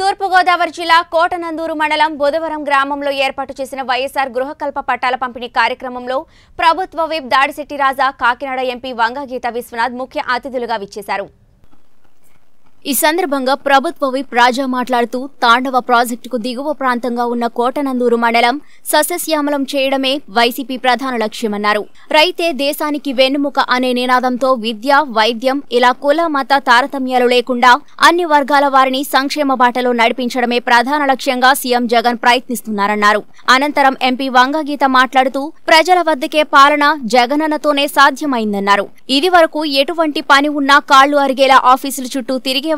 తూర్పుగోదావరి జిల్లా కోటనందూరు మండలం బోదవరం గ్రామంలో ఏర్పాటు చేసిన వైఎస్ఆర్ గృహకల్ప పట్టాల పంపిణీ కార్యక్రమంలో ప్రభుత్వ విప్ దాడిశెట్టి రాజా, కాకినాడ ఎంపీ వంగా గీత విశ్వనాథ్ ముఖ్య అతిథులుగా విచ్చేశారు। ఈ సందర్భంగా ప్రభుత్వ విప్ రాజా మాట్లాడుతూ తాండవ ప్రాజెక్టుకు దిగువ ప్రాంతంగా ఉన్న కోటనందూరు మండలం సస్యశ్యామలం చేయడమే వైసీపీ ప్రధాన లక్ష్యమన్నారు। రైతే దేశానికి వెన్నుముక అనే నినాదంతో విద్య, వైద్యం ఇలా కుల మత తారతమ్యాలు లేకుండా అన్ని వర్గాల వారిని సంక్షేమ బాటలో నడిపించడమే ప్రధాన లక్ష్యంగా సీఎం జగన్ ప్రయత్నిస్తున్నారన్నారు। అనంతరం ఎంపీ వంగా గీత మాట్లాడుతూ ప్రజల వద్దకే పాలన జగనన్నతోనే సాధ్యమైందన్నారు। ఇది వరకు ఎటువంటి పని ఉన్నా కాళ్లు అరిగేలా ఆఫీసుల చుట్టూ తిరిగే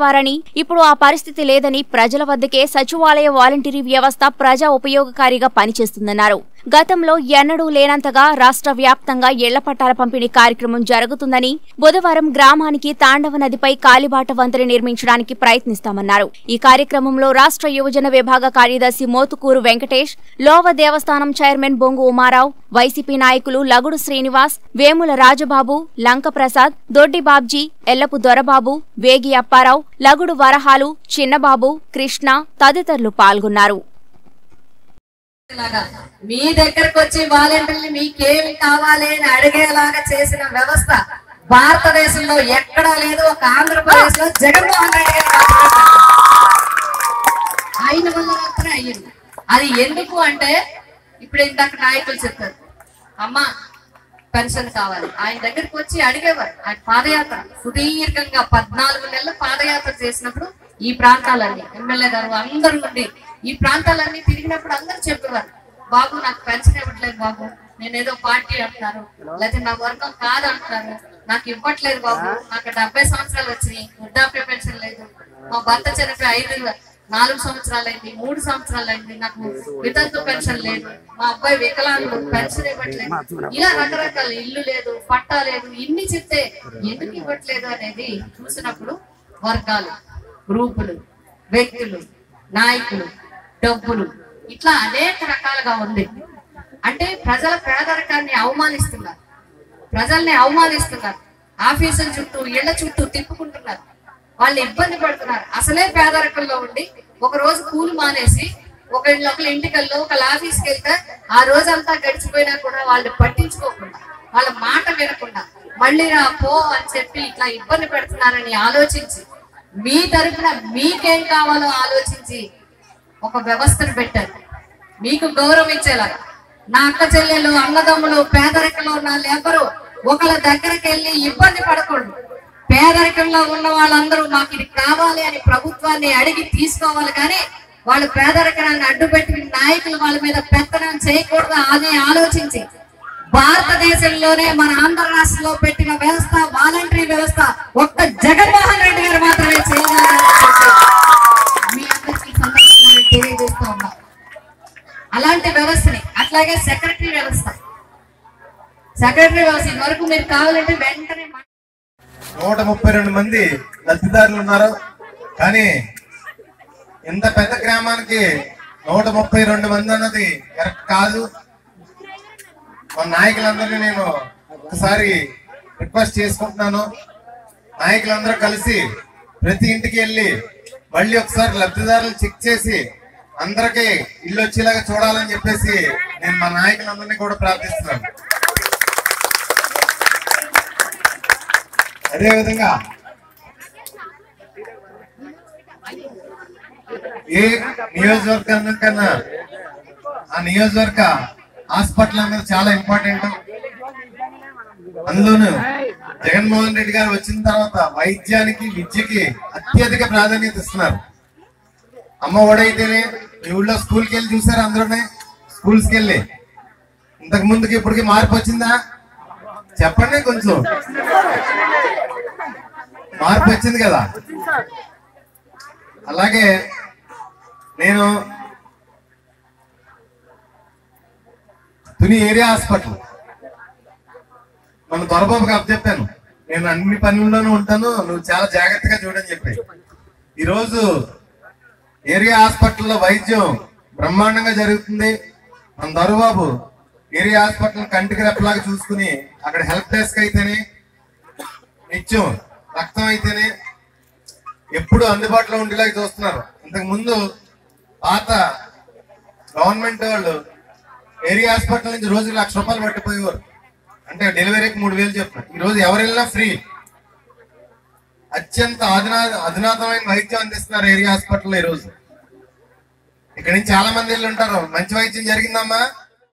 ఇప్పుడు ఆ పరిస్థితి లేదని ప్రజల వద్దకే సచివాలయ వాలంటీరీ వ్యవస్థ ప్రజా ఉపయోగకారిగా పనిచేస్తుందన్నారు। గతంలో ఎన్నడూ లేనంతగా రాష్ట్ర వ్యాప్తంగా ఇళ్ల పట్టాల పంపిణీ కార్యక్రమం జరుగుతుందని, బుధవారం గ్రామానికి తాండవ నదిపై కాలిబాట వంతెన నిర్మించడానికి ప్రయత్నిస్తామన్నారు। ఈ కార్యక్రమంలో రాష్ట్ర యువజన విభాగ కార్యదర్శి మోతుకూరు వెంకటేష్, లోవ దేవస్థానం చైర్మన్ బొంగు ఉమారావు, వైసీపీ నాయకులు లగుడు శ్రీనివాస్, వేముల రాజబాబు, లంక ప్రసాద్, దొడ్డి బాబ్జీ, ఎల్లపు దొరబాబు, వేగి అప్పారావు, లగుడు వరహాలు, చిన్నబాబు, కృష్ణ తదితరులు పాల్గొన్నారు। మీ దగ్గరకు వచ్చి వాలంటీర్లు మీకేమి కావాలి అని అడిగేలాగా చేసిన వ్యవస్థ భారతదేశంలో ఎక్కడా లేదు। ఒక ఆంధ్రప్రదేశ్ లో జగన్మోహన్ రెడ్డి ఆయన వల్ల మాత్రమే అయ్యింది। అది ఎందుకు అంటే ఇప్పుడు ఇందాక నాయకులు చెప్పారు, అమ్మ పెన్షన్ కావాలి, ఆయన దగ్గరకు వచ్చి అడిగేవారు। ఆయన పాదయాత్ర సుదీర్ఘంగా 14 నెలల పాదయాత్ర చేసినప్పుడు ఈ ప్రాంతాలన్నీ ఎమ్మెల్యే గారు అందరూ ఉండి ఈ ప్రాంతాలన్నీ తిరిగినప్పుడు అందరూ చెప్పేవారు, బాబు నాకు పెన్షన్ ఇవ్వట్లేదు బాబు, నేను ఏదో పార్టీ అంటున్నారు, లేకపోతే నా వర్గం కాదు అంటున్నారు, నాకు ఇవ్వట్లేదు బాబు, నాకు 70 సంవత్సరాలు వచ్చినాయి, వృద్ధాప్య పెన్షన్ లేదు, మా భర్త చనిపోయి 4 సంవత్సరాలు అయింది, 3 సంవత్సరాలు అయింది, నాకు వితంతు పెన్షన్ లేదు, మా అబ్బాయి వికలాంగులు పెన్షన్ ఇవ్వట్లేదు, ఇలా రకరకాల ఇల్లు లేదు, పట్టా లేదు, ఇన్ని చెప్తే ఎందుకు ఇవ్వట్లేదు అనేది చూసినప్పుడు వర్గాలు, గ్రూపులు, వ్యక్తులు, నాయకులు, డబ్బులు ఇట్లా అనేక రకాలుగా ఉంది। అంటే ప్రజల పేదరికాన్ని అవమానిస్తున్నారు, ప్రజల్ని అవమానిస్తున్నారు, ఆఫీసుల చుట్టూ ఇళ్ల చుట్టూ తిప్పుకుంటున్నారు, వాళ్ళు ఇబ్బంది పడుతున్నారు। అసలే పేదరికంలో ఉండి ఒక రోజు కూలి మానేసి ఒకళ్ళొకళ్ళ ఇంటికెళ్ళో ఒకళ్ళ ఆఫీస్కి వెళ్తే ఆ రోజంతా గడిచిపోయినా కూడా వాళ్ళు పట్టించుకోకుండా, వాళ్ళ మాట వినకుండా మళ్ళీ రా పో అని చెప్పి ఇట్లా ఇబ్బంది పెడుతున్నారని ఆలోచించి, మీ తరఫున మీకేం కావాలో ఆలోచించి ఒక వ్యవస్థను పెట్టారు మీకు గౌరవం ఇచ్చేలాగా। నా అక్క చెల్లెలు, అన్నదమ్ములు పేదరికంలో ఉన్న వాళ్ళు ఎవరు ఒకళ్ళ దగ్గరికి వెళ్ళి ఇబ్బంది పడకూడదు, పేదరికంలో ఉన్న వాళ్ళందరూ మాకు ఇది కావాలి అని ప్రభుత్వాన్ని అడిగి తీసుకోవాలి, కానీ వాళ్ళు పేదరికాన్ని అడ్డుపెట్టిన నాయకులు వాళ్ళ మీద పెత్తనం చేయకూడదు అని ఆలోచించి భారతదేశంలోనే మన ఆంధ్ర రాష్ట్రంలో పెట్టిన వ్యవస్థ వాలంటరీ వ్యవస్థ ఒక్క జగన్మోహన్ రెడ్డి గారు మాత్రమే చేయాలని మీ అందరికీ సందర్భంగా తెలియజేస్తూ ఉన్నా। అలాంటి వ్యవస్థని అట్లాగే సెక్రటరీ వ్యవస్థ వరకు మీరు కావాలంటే వెంటనే 132 మంది లబ్ధిదారులు ఉన్నారు, కానీ ఇంత పెద్ద గ్రామానికి 132 మంది అన్నది కరెక్ట్ కాదు। మా నాయకులందరినీ నేను ఒకసారి రిక్వెస్ట్ చేసుకుంటున్నాను, నాయకులందరూ కలిసి ప్రతి ఇంటికి వెళ్ళి మళ్ళీ ఒకసారి లబ్ధిదారులు చెక్ చేసి అందరికీ ఇల్లు వచ్చేలాగా చూడాలని చెప్పేసి నేను మా నాయకులందరినీ కూడా ప్రార్థిస్తున్నాను। అదేవిధంగా ఏ నియోజకవర్గం కన్నా ఆ నియోజకవర్గ హాస్పిటల్ అనేది చాలా ఇంపార్టెంట్। అందులోనూ జగన్మోహన్ రెడ్డి గారు వచ్చిన తర్వాత వైద్యానికి, విద్యకి అత్యధిక ప్రాధాన్యత ఇస్తున్నారు। అమ్మ ఒడైతేనే మీ ఊళ్ళో స్కూల్కి వెళ్ళి చూసారు, అందరూనే స్కూల్స్కి వెళ్ళి ఇంతకు ముందుకి ఇప్పటికి మార్పు వచ్చిందా చెప్పండి, కొంచెం మార్పు వచ్చింది కదా। అలాగే నేను తుని ఏరియా హాస్పిటల్ మన దొరబాబుకి అప్పచెప్పాను, నేను అన్ని పనుల్లోనూ ఉంటాను, నువ్వు చాలా జాగ్రత్తగా చూడని చెప్పి ఈరోజు ఏరియా హాస్పిటల్లో వైద్యం బ్రహ్మాండంగా జరుగుతుంది। మన దొరబాబు ఏరియా హాస్పిటల్ కంటికి రెప్పలాగా చూసుకుని అక్కడ హెల్ప్ డెస్క్ అయితేనే, నిత్యం రక్తం అయితేనే ఎప్పుడు అందుబాటులో ఉండేలాగా చూస్తున్నారు। ఇంతకు ముందు పాత గవర్నమెంట్ వాళ్ళు ఏరియా హాస్పిటల్ నుంచి రోజు 1,00,000 రూపాయలు పట్టిపోయేవారు, అంటే డెలివరీకి 3,000 చెప్తున్నారు. ఈ రోజు ఎవరు వెళ్ళినా ఫ్రీ. అత్యంత అధునాతమైన వైద్యం అందిస్తున్నారు ఏరియా హాస్పిటల్లో. ఈ రోజు ఇక్కడ నుంచి చాలా మంది వెళ్ళి ఉంటారు, మంచి వైద్యం జరిగిందమ్మా